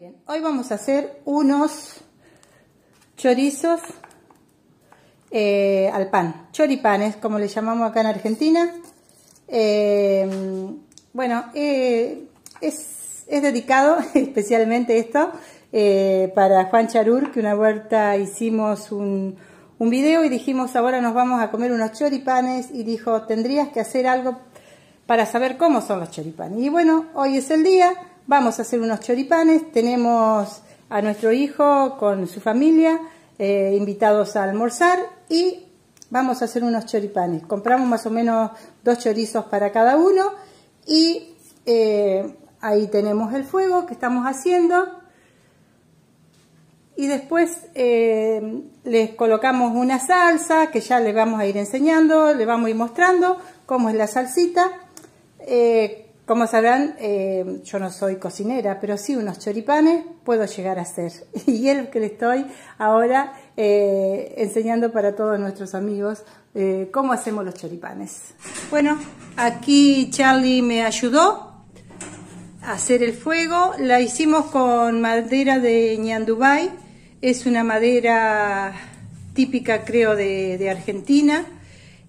Miren, hoy vamos a hacer unos chorizos al pan, choripanes, como le llamamos acá en Argentina. Es dedicado especialmente esto para Juan Charur, que una vuelta hicimos un video y dijimos ahora nos vamos a comer unos choripanes, y dijo tendrías que hacer algo para saber cómo son los choripanes. Y bueno, hoy es el día, vamos a hacer unos choripanes. Tenemos a nuestro hijo con su familia invitados a almorzar y vamos a hacer unos choripanes. Compramos más o menos 2 chorizos para cada uno y ahí tenemos el fuego que estamos haciendo, y después les colocamos una salsa que ya les vamos a ir enseñando, les vamos a ir mostrando cómo es la salsita. Como sabrán, yo no soy cocinera, pero sí unos choripanes puedo llegar a hacer, y es lo que les estoy ahora enseñando para todos nuestros amigos cómo hacemos los choripanes. Bueno, aquí Charlie me ayudó hacer el fuego. La hicimos con madera de ñandubay, es una madera típica, creo, de Argentina.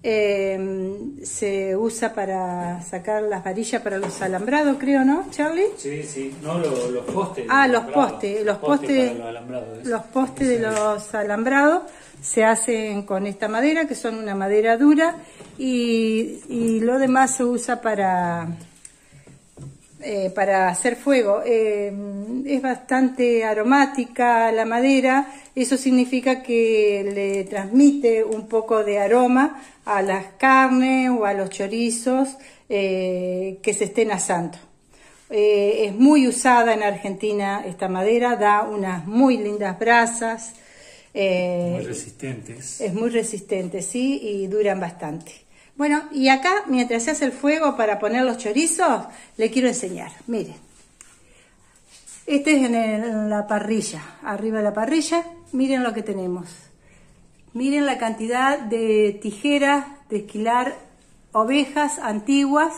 Se usa para sacar las varillas para los alambrados, creo, ¿no, Charlie? Sí, sí, no, los postes. Ah, los postes de los alambrados se hacen con esta madera, que son una madera dura, y lo demás se usa para hacer fuego. Es bastante aromática la madera, eso significa que le transmite un poco de aroma a las carnes o a los chorizos que se estén asando. Es muy usada en Argentina esta madera, da unas muy lindas brasas. Muy resistentes. Es muy resistente, sí, y duran bastante. Bueno, y acá, mientras se hace el fuego para poner los chorizos, le quiero enseñar. Miren, este es en la parrilla, arriba de la parrilla. Miren lo que tenemos. Miren la cantidad de tijeras de esquilar ovejas antiguas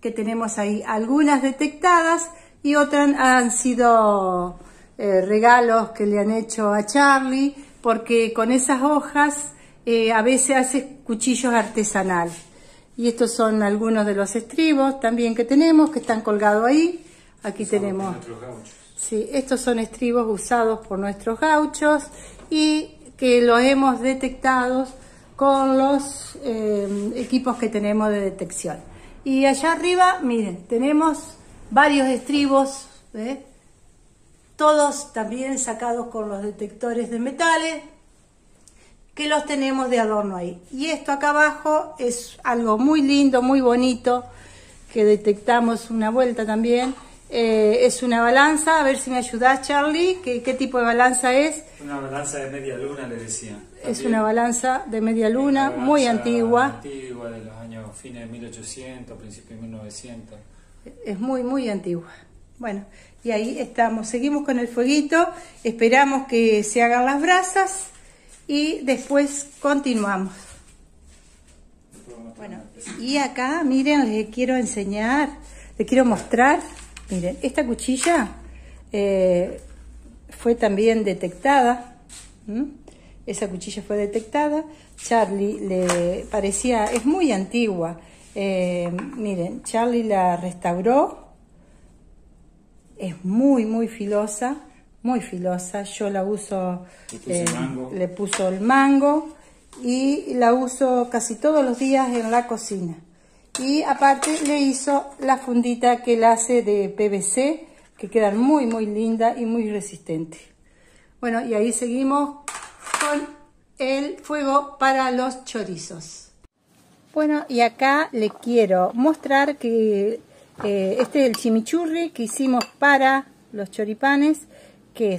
que tenemos ahí. Algunas detectadas y otras han sido regalos que le han hecho a Charlie, porque con esas hojas a veces hace cuchillos artesanales. Y estos son algunos de los estribos también que tenemos, que están colgados ahí. Aquí tenemos. Sí, estos son estribos usados por nuestros gauchos y que los hemos detectado con los equipos que tenemos de detección. Y allá arriba, miren, tenemos varios estribos, ¿eh? Todos también sacados con los detectores de metales, que los tenemos de adorno ahí. Y esto acá abajo es algo muy lindo, muy bonito, que detectamos una vuelta también. Es una balanza, a ver si me ayudás, Charlie, ¿qué tipo de balanza es? Una balanza de media luna, le decía. Es una balanza de media luna, muy antigua. Antigua, de los años fines de 1800, principios de 1900. Es muy, muy antigua. Bueno, y ahí estamos, seguimos con el fueguito, esperamos que se hagan las brasas. Y después continuamos. Bueno, y acá, miren, les quiero enseñar, les quiero mostrar. Miren, esta cuchilla fue también detectada. Esa cuchilla fue detectada. Charlie le parecía, es muy antigua. Miren, Charlie la restauró. Es muy, muy filosa. Muy filosa, yo la uso, le puso el mango y la uso casi todos los días en la cocina. Y aparte le hizo la fundita que la hace de PVC, que queda muy, muy linda y muy resistente. Bueno, y ahí seguimos con el fuego para los chorizos. Bueno, y acá le quiero mostrar que este es el chimichurri que hicimos para los choripanes, que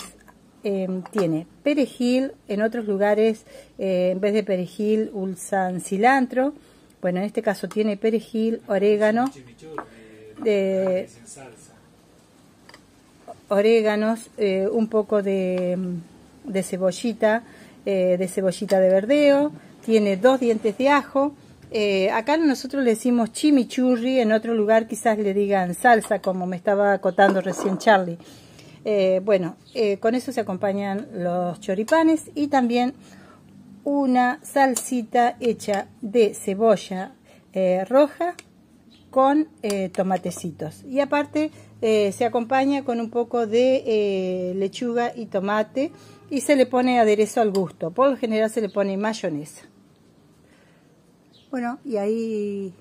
es, tiene perejil. En otros lugares en vez de perejil usan cilantro. Bueno, en este caso tiene perejil, orégano, oréganos, un poco de cebollita, de verdeo. Tiene 2 dientes de ajo. Acá nosotros le decimos chimichurri, en otro lugar quizás le digan salsa, como me estaba acotando recién Charlie. Con eso se acompañan los choripanes y también una salsita hecha de cebolla roja con tomatecitos. Y aparte se acompaña con un poco de lechuga y tomate y se le pone aderezo al gusto. Por lo general se le pone mayonesa. Bueno, y ahí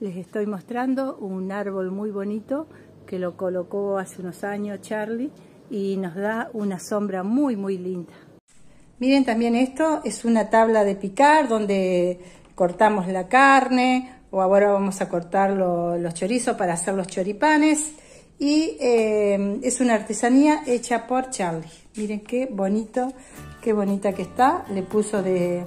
les estoy mostrando un árbol muy bonito que lo colocó hace unos años Charlie y nos da una sombra muy muy linda. Miren también esto, es una tabla de picar donde cortamos la carne, o ahora vamos a cortar los chorizos para hacer los choripanes. Y es una artesanía hecha por Charlie. Miren qué bonito, qué bonita que está. Le puso de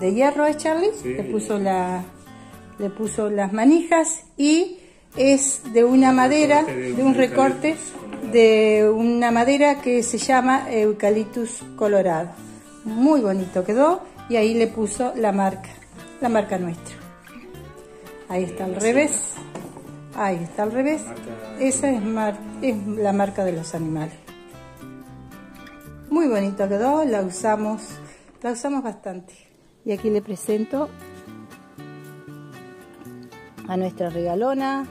hierro, ¿es Charlie? Sí. Le puso las manijas y es de una madera, de un recorte de una madera que se llama eucaliptus colorado. Muy bonito quedó y ahí le puso la marca nuestra. Ahí está al revés, ahí está al revés. Esa es la marca de los animales. Muy bonito quedó, la usamos bastante. Y aquí le presento a nuestra regalona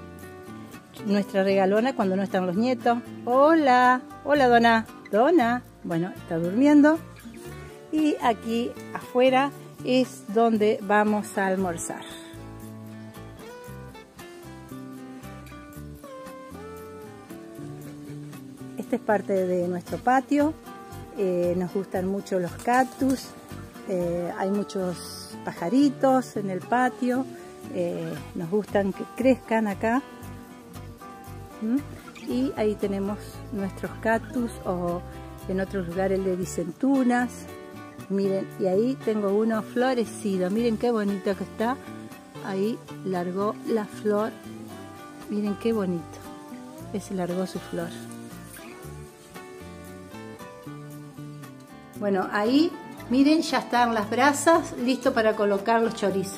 cuando no están los nietos. Hola, hola Dona, bueno, está durmiendo. Y aquí afuera es donde vamos a almorzar. Este es parte de nuestro patio, nos gustan mucho los cactus, hay muchos pajaritos en el patio, nos gustan que crezcan acá. Y ahí tenemos nuestros cactus, o en otros lugares el de dicentunas. Miren, y ahí tengo uno florecido, miren qué bonito que está, ahí largó la flor, miren qué bonito, largó su flor. Bueno, ahí miren, ya están las brasas, listo para colocar los chorizos.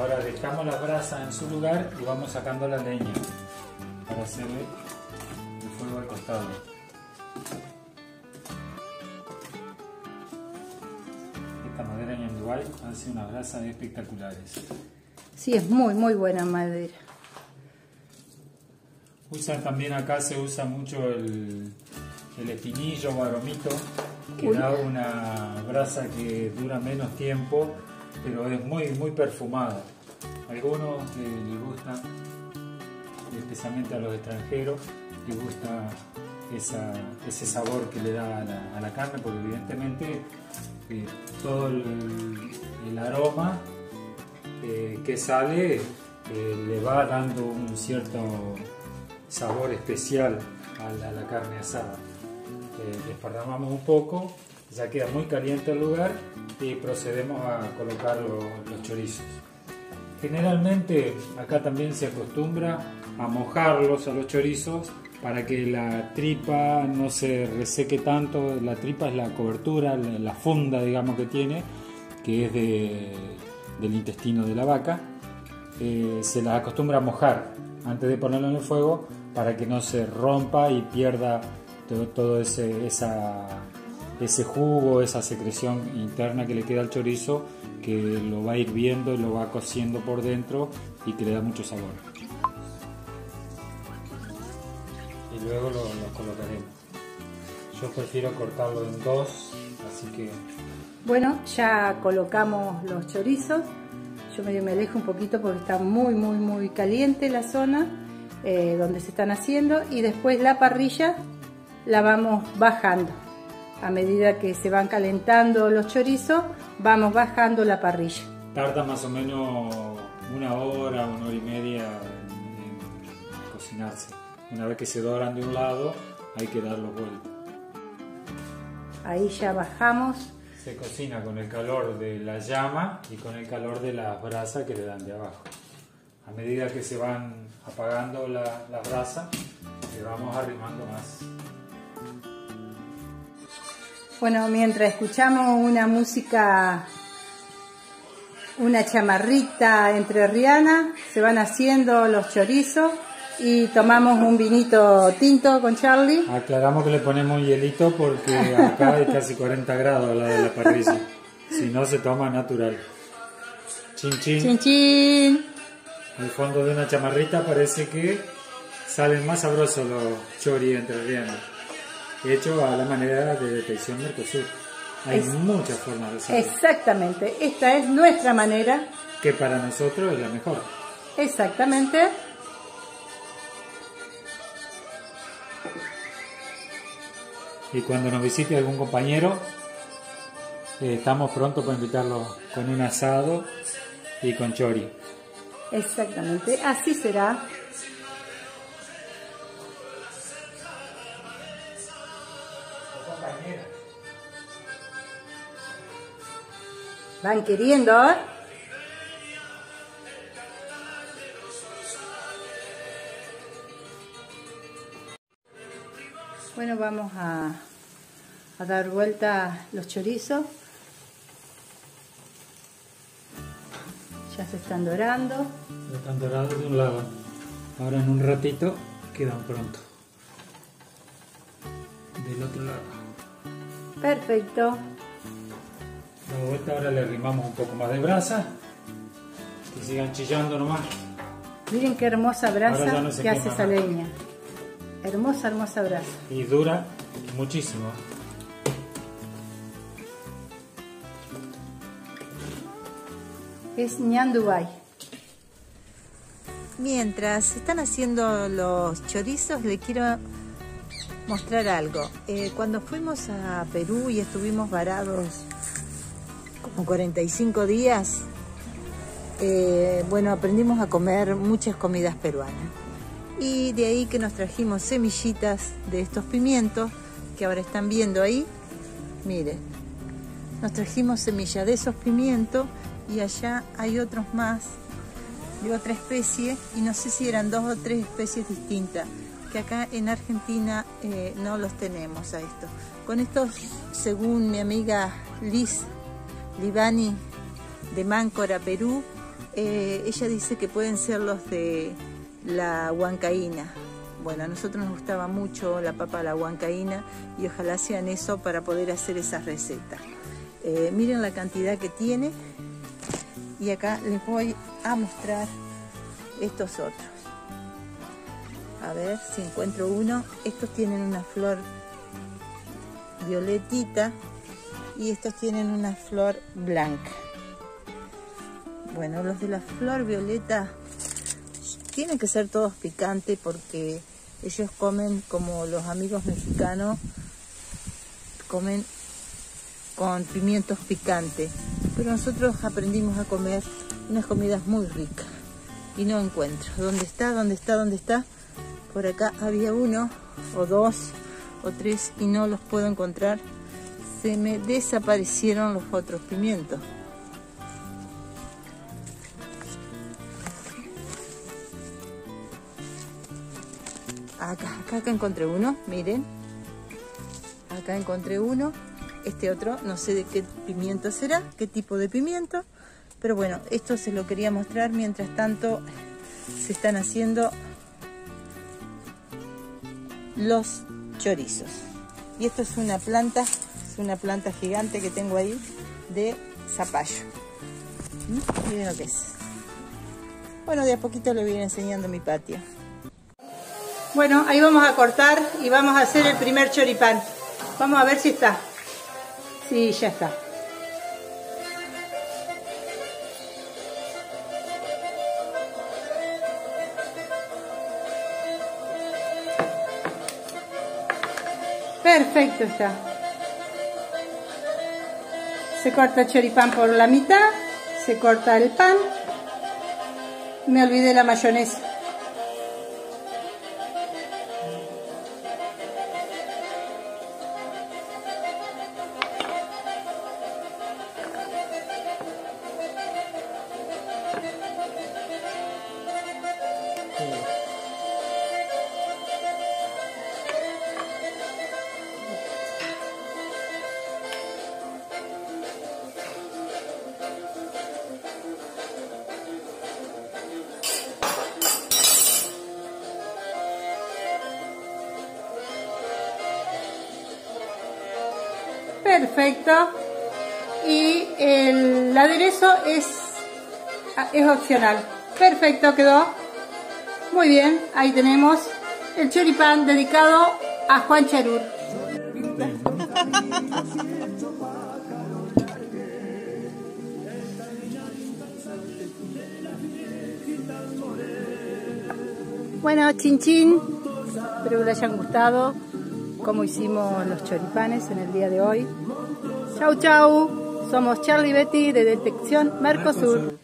Ahora dejamos las brasas en su lugar y vamos sacando la leña para hacerle el fuego al costado. Esta madera ñandubay hace unas brasas espectaculares. Sí, es muy muy buena madera. Usan también acá, se usa mucho el espinillo o aromito, que da una brasa que dura menos tiempo, pero es muy muy perfumada. A algunos les gusta, especialmente a los extranjeros, les gusta ese sabor que le da a la carne, porque evidentemente todo el aroma que sale le va dando un cierto sabor especial a la carne asada. Desparramamos un poco, ya queda muy caliente el lugar y procedemos a colocar los chorizos. Generalmente acá también se acostumbra a mojarlos a los chorizos para que la tripa no se reseque tanto. La tripa es la cobertura, la funda, digamos, que tiene, que es del intestino de la vaca. Se las acostumbra a mojar antes de ponerlo en el fuego para que no se rompa y pierda todo ese jugo, esa secreción interna que le queda al chorizo, que lo va hirviendo y lo va cociendo por dentro y que le da mucho sabor. Y luego lo colocaremos. Yo prefiero cortarlo en dos, así que... Bueno, ya colocamos los chorizos. Yo medio me alejo un poquito porque está muy, muy, muy caliente la zona donde se están haciendo, y después la parrilla la vamos bajando. A medida que se van calentando los chorizos, vamos bajando la parrilla. Tarda más o menos una hora y media en cocinarse. Una vez que se doran de un lado, hay que darlo vuelta. Ahí ya bajamos. Se cocina con el calor de la llama y con el calor de las brasas que le dan de abajo. A medida que se van apagando las brasas, le vamos arrimando más. Bueno, mientras escuchamos una música, una chamarrita entrerriana, se van haciendo los chorizos y tomamos un vinito tinto con Charlie. Aclaramos que le ponemos un hielito porque acá hay casi 40 grados al lado de la parrilla. Si no, se toma natural. Chin chin. Chin chin. Al fondo de una chamarrita parece que salen más sabrosos los choris entrerrianos. Hecho a la manera de Detección Mercosur. Hay muchas formas de hacerlo. Exactamente. Esta es nuestra manera. Que para nosotros es la mejor. Exactamente. Y cuando nos visite algún compañero, estamos pronto para invitarlo con un asado y con chori. Exactamente, así será. Van queriendo, ¿eh? Bueno, vamos a dar vuelta los chorizos. Ya se están dorando. Se están dorados de un lado. Ahora en un ratito quedan pronto. Del otro lado. Perfecto. La vuelta ahora le arrimamos un poco más de brasa. Que sigan chillando nomás. Miren qué hermosa brasa que hace esa leña. Hermosa, hermosa brasa. Y dura muchísimo. Es ñandubay. Mientras están haciendo los chorizos, les quiero mostrar algo. Cuando fuimos a Perú y estuvimos varados como 45 días, bueno, aprendimos a comer muchas comidas peruanas. Y de ahí que nos trajimos semillitas de estos pimientos que ahora están viendo ahí. Miren, nos trajimos semillas de esos pimientos y allá hay otros más de otra especie y no sé si eran 2 o 3 especies distintas que acá en Argentina no los tenemos a estos. Con estos, según mi amiga Liz Libani de Máncora, Perú, ella dice que pueden ser los de la huancaína. Bueno, a nosotros nos gustaba mucho la papa a la huancaína y ojalá sean eso para poder hacer esas recetas. Miren la cantidad que tiene y acá les voy a mostrar estos otros. A ver si encuentro uno. Estos tienen una flor violetita y estos tienen una flor blanca. Bueno, los de la flor violeta tienen que ser todos picantes porque ellos comen como los amigos mexicanos, comen con pimientos picantes. Pero nosotros aprendimos a comer unas comidas muy ricas y no encuentro. ¿Dónde está? ¿Dónde está? ¿Dónde está? Por acá había uno o dos o tres y no los puedo encontrar. Se me desaparecieron los otros pimientos. Acá encontré uno, miren. Acá encontré uno. Este otro, no sé de qué pimiento será, qué tipo de pimiento. Pero bueno, esto se lo quería mostrar. Mientras tanto, se están haciendo los chorizos. Y esto es una planta, gigante que tengo ahí de zapallo. Miren lo que es. Bueno, de a poquito le voy a ir enseñando mi patio. Bueno, ahí vamos a cortar y vamos a hacer el primer choripán. Vamos a ver si está. Sí, ya está. Perfecto está. Se corta el choripán por la mitad, se corta el pan. Me olvidé la mayonesa. perfecto. Y el aderezo es opcional. Perfecto, quedó muy bien. Ahí tenemos el choripán dedicado a Juan Charur. Bueno, chin chin, espero que les hayan gustado cómo hicimos los choripanes en el día de hoy. Chau chau, somos Charly Betty de Detección Mercosur.